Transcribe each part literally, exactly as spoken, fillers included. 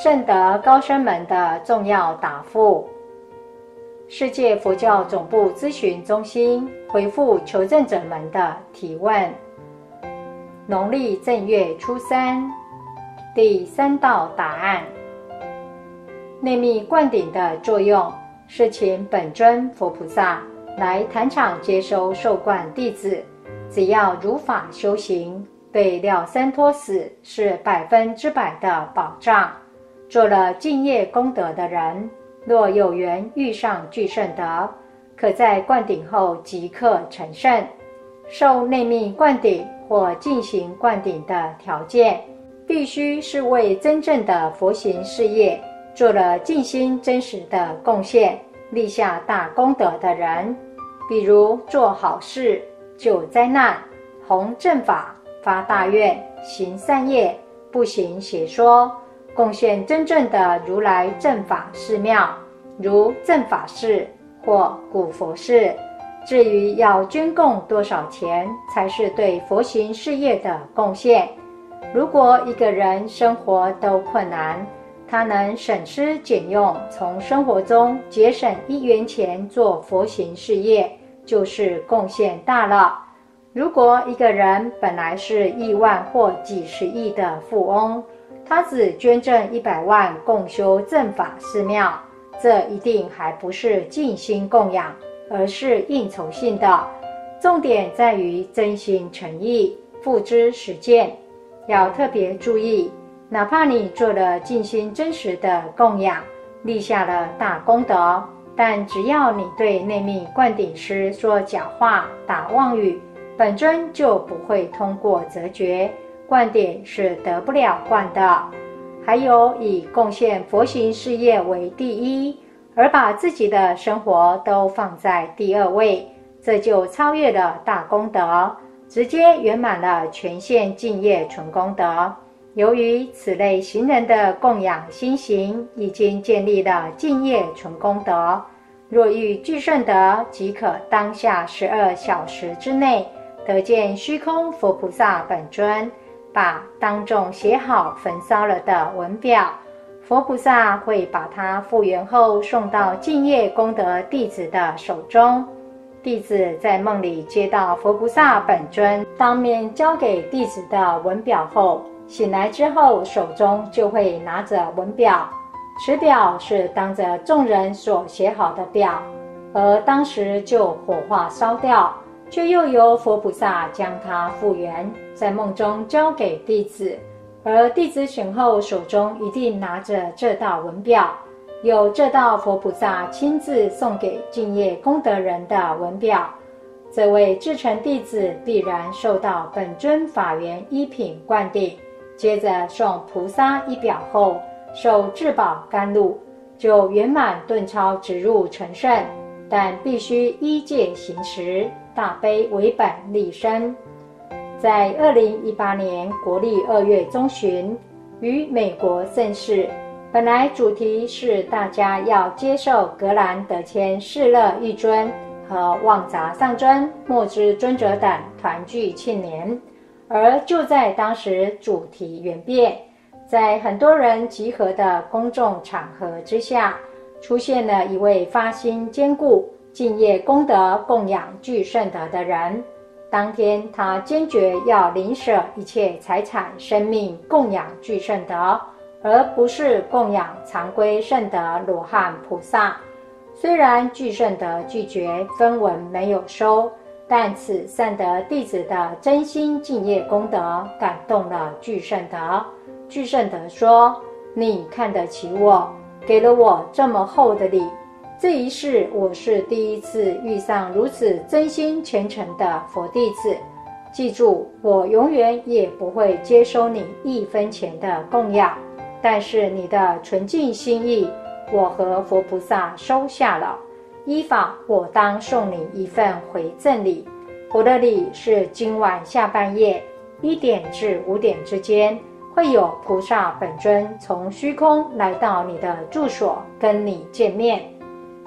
圣德高僧们的重要答复。世界佛教总部咨询中心回复求证者们的提问。农历正月初三，第三道答案：内密灌顶的作用是请本尊佛菩萨来坛场接收受灌弟子，只要如法修行，对了生脱死是百分之百的保障。做了敬业功德的人，若有缘遇上具圣德，可在灌顶后即刻成圣。受内密灌顶或进行灌顶的条件，必须是为真正的佛行事业做了尽心真实的贡献，立下大功德的人，比如做好事、救灾难、弘正法、发大愿、行善业、不行邪说，贡献真正的如来正法寺庙，如正法寺或古佛寺。至于要捐供多少钱才是对佛行事业的贡献，如果一个人生活都困难，他能省吃俭用，从生活中节省一元钱做佛行事业，就是贡献大了。如果一个人本来是亿万或几十亿的富翁，他只捐赠一百万共修正法寺庙，这一定还不是尽心供养，而是应酬性的。重点在于真心诚意，付之实践。要特别注意，哪怕你做了尽心真实的供养，立下了大功德，但只要你对内密灌顶师说假话、打妄语，本尊就不会通过折觉，灌顶是得不了灌的。还有以贡献佛行事业为第一，而把自己的生活都放在第二位，这就超越了大功德，直接圆满了全线敬业纯功德。由于此类行人的供养心行已经建立了敬业纯功德，若遇具圣德，即可当下十二小时之内得见虚空佛菩萨本尊，把当众写好焚烧了的文表，佛菩萨会把它复原后送到敬业功德弟子的手中。弟子在梦里接到佛菩萨本尊当面交给弟子的文表后，醒来之后手中就会拿着文表。此表是当着众人所写好的表，而当时就火化烧掉，却又由佛菩萨将它复原，在梦中交给弟子，而弟子醒后手中一定拿着这道文表。有这道佛菩萨亲自送给敬业功德人的文表，这位至诚弟子必然受到本尊法缘一品灌顶，接着送菩萨一表后，受至宝甘露，就圆满顿超直入成圣，但必须依戒行持，大悲为本立身。在二零一八年国历二月中旬，于美国盛世，本来主题是大家要接受格兰德谦释勒一尊和旺杂上尊、末知尊者等团聚庆年，而就在当时主题演变。在很多人集合的公众场合之下，出现了一位发心坚固、敬业功德供养具圣德的人。当天他坚决要领舍一切财产生命供养具圣德，而不是供养常规圣德罗汉菩萨。虽然具圣德拒绝分文没有收，但此善德弟子的真心敬业功德感动了具圣德。具圣德说：“你看得起我，给了我这么厚的礼，这一世我是第一次遇上如此真心虔诚的佛弟子。记住，我永远也不会接收你一分钱的供养，但是你的纯净心意，我和佛菩萨收下了。依法，我当送你一份回赠礼。我的礼是今晚下半夜一点至五点之间。”会有菩萨本尊从虚空来到你的住所跟你见面。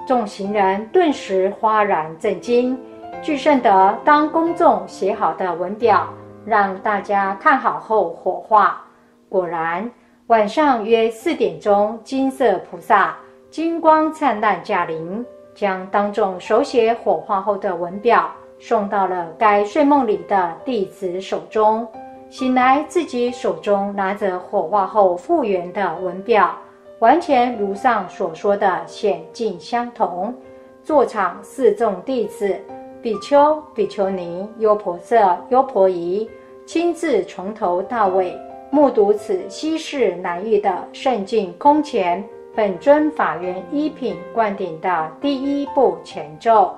众行人顿时哗然震惊，具圣德当公众写好的文表让大家看好后火化。果然晚上约四点钟，金色菩萨金光灿烂驾临，将当众手写火化后的文表送到了该睡梦里的弟子手中。醒来，自己手中拿着火化后复原的文表，完全如上所说的显境相同。坐场四众弟子比丘、比丘尼、优婆塞、优婆夷，亲自从头到尾目睹此稀世难遇的圣境空前本尊法源一品灌顶的第一部前奏。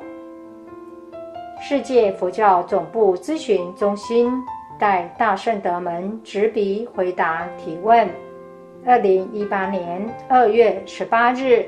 世界佛教总部咨询中心代大圣德们执笔回答提问。二零一八年二月十八日。